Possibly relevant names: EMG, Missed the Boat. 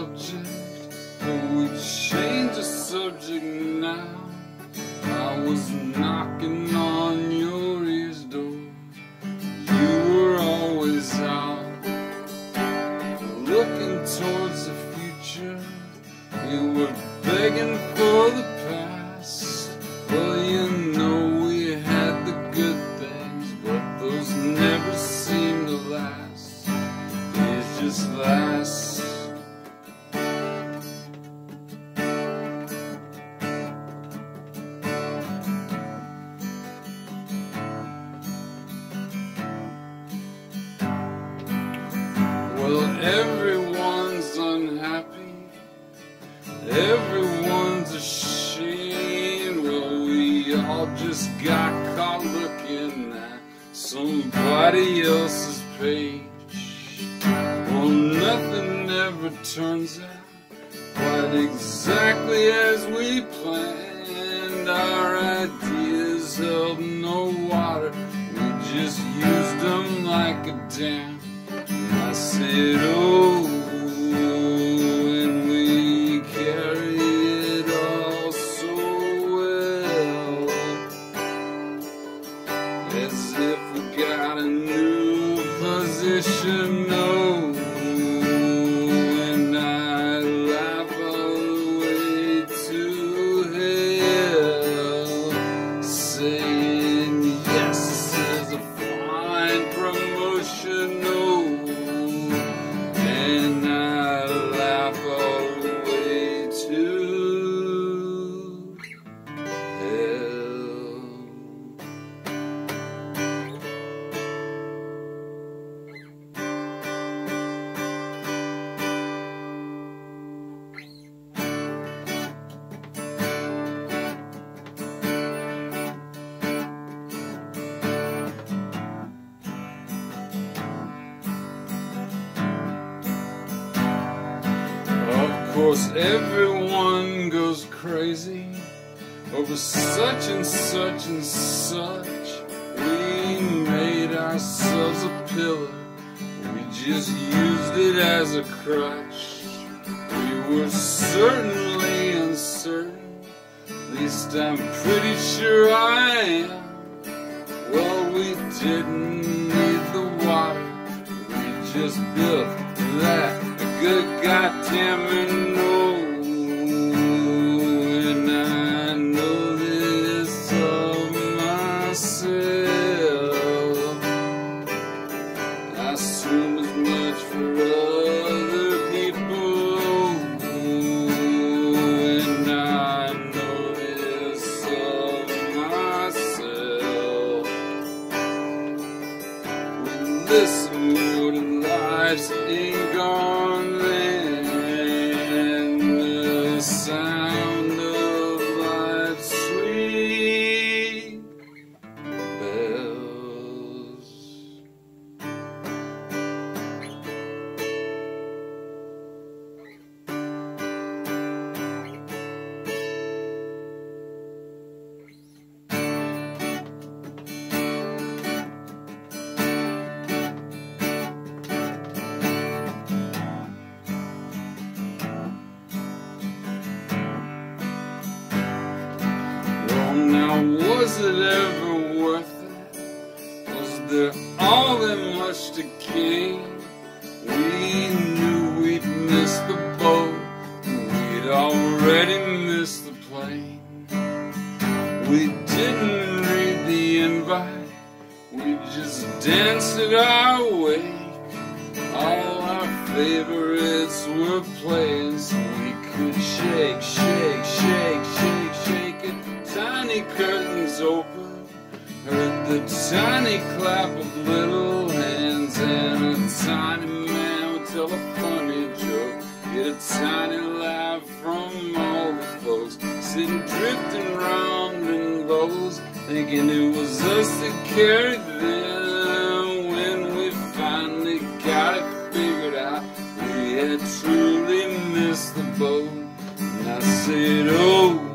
subject, but we change the subject now. I was knocking on your ear's door, you were always out, looking towards the future. You were begging for the past. Well, you know we had the good things, but those never seem to last. It just lasts. Well, everyone's unhappy, everyone's ashamed. Well, we all just got caught looking at somebody else's page. Well, nothing ever turns out quite exactly as we planned. Our ideas held no water, we just used them like a dam. I said, oh, and we carry it all so well, as if we got a new position. Oh, and I laugh all the way to hell, saying, yes, this is a fine promotion. Of course, everyone goes crazy over such and such and such. We made ourselves a pillar, we just used it as a crutch. We were certainly uncertain, at least I'm pretty sure I am. Well, we didn't need the water, we just built that good goddamn and oh, and I know this of myself. I assume as much for other people, and I know this of myself. With this mood and life's ain't gone. Now, was it ever worth it? Was there all that much to gain? We knew we'd missed the boat, we'd already missed the plane. We didn't read the invite, we just danced it our way. All our favorites were plays we could shake, shake, shake, shake, shake it. Tiny curtains open, heard the tiny clap of little hands, and a tiny man would tell a funny joke, get a tiny laugh from all the folks sitting drifting round in bows, thinking it was us that carried them. When we finally got it figured out, we had truly missed the boat. And I said, oh,